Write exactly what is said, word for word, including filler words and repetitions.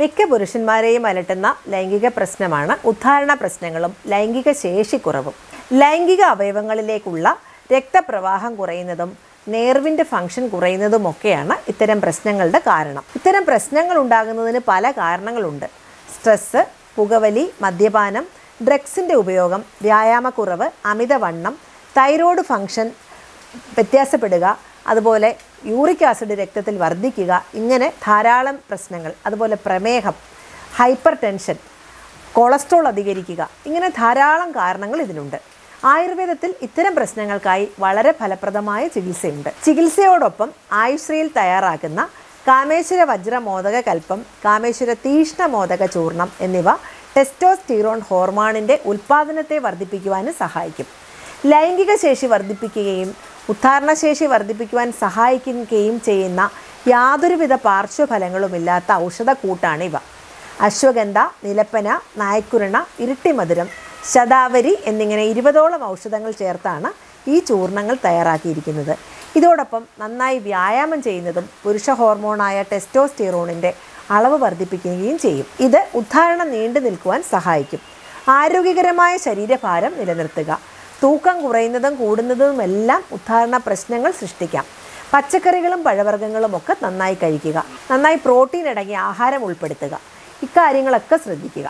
മിക്ക പുരുഷന്മാരെയും അലട്ടുന്ന ലൈംഗിക പ്രശ്നമാണ് ഉദ്ധാരണ പ്രശ്നങ്ങളും ലൈംഗിക ശേഷിക്കുറവും. ലൈംഗിക അവയവങ്ങളിലേക്കുള്ള രക്തപ്രവാഹം കുറയുന്നതും നേർവിൻ്റെ ഫംഗ്ഷൻ കുറയുന്നതുമൊക്കെയാണ് ഇത്തരം പ്രശ്നങ്ങളുടെ കാരണം. ഇത്തരം പ്രശ്നങ്ങൾ ഉണ്ടാകുന്നതിന് പല കാരണങ്ങളുണ്ട്. സ്ട്രെസ്സ്, പുകവലി, മദ്യപാനം, ഡ്രഗ്സിൻ്റെ ഉപയോഗം, വ്യായാമക്കുറവ്, അമിതവണ്ണം, തൈറോയ്ഡ് ഫംഗ്ഷൻ വ്യത്യാസപ്പെടുക, അതുപോലെ യൂറിക് ആസിഡ് രക്തത്തിൽ വർദ്ധിക്കുക, ഇങ്ങനെ ധാരാളം പ്രശ്നങ്ങൾ. അതുപോലെ പ്രമേഹം, ഹൈപ്പർ ടെൻഷൻ, കൊളസ്ട്രോൾ അധികരിക്കുക, ഇങ്ങനെ ധാരാളം കാരണങ്ങൾ ഇതിനുണ്ട്. ആയുർവേദത്തിൽ ഇത്തരം പ്രശ്നങ്ങൾക്കായി വളരെ ഫലപ്രദമായ ചികിത്സയുണ്ട്. ചികിത്സയോടൊപ്പം ആയുശ്രീയിൽ തയ്യാറാക്കുന്ന കാമേശ്വര വജ്രമോദക കൽപ്പം, കാമേശ്വര തീഷ്ണ മോദക ചൂർണം എന്നിവ ടെസ്റ്റോസ്റ്റിറോൺ ഹോർമോണിൻ്റെ ഉൽപ്പാദനത്തെ വർദ്ധിപ്പിക്കുവാനും സഹായിക്കും. ലൈംഗിക ശേഷി വർദ്ധിപ്പിക്കുകയും ഉദ്ധാരണശേഷി വർദ്ധിപ്പിക്കുവാൻ സഹായിക്കുകയും ചെയ്യുന്ന യാതൊരുവിധ പാർശ്വഫലങ്ങളുമില്ലാത്ത ഔഷധക്കൂട്ടാണിവ. അശ്വഗന്ധ, നിലപ്പന, നായ്ക്കുരണ, ഇരിട്ടിമധുരം, ശതാവരി എന്നിങ്ങനെ ഇരുപതോളം ഔഷധങ്ങൾ ചേർത്താണ് ഈ ചൂർണങ്ങൾ തയ്യാറാക്കിയിരിക്കുന്നത്. ഇതോടൊപ്പം നന്നായി വ്യായാമം ചെയ്യുന്നതും പുരുഷ ഹോർമോണായ ടെസ്റ്റോസ്റ്റിറോണിൻ്റെ അളവ് വർദ്ധിപ്പിക്കുകയും ചെയ്യും. ഇത് ഉദ്ധാരണം നീണ്ടു നിൽക്കുവാൻ സഹായിക്കും. ആരോഗ്യകരമായ ശരീരഭാരം നിലനിർത്തുക. തൂക്കം കുറയുന്നതും കൂടുന്നതുമെല്ലാം ഉദ്ധാരണ പ്രശ്നങ്ങൾ സൃഷ്ടിക്കാം. പച്ചക്കറികളും പഴവർഗ്ഗങ്ങളും ഒക്കെ നന്നായി കഴിക്കുക. നന്നായി പ്രോട്ടീൻ അടങ്ങിയ ആഹാരം ഉൾപ്പെടുത്തുക. ഇക്കാര്യങ്ങളൊക്കെ ശ്രദ്ധിക്കുക.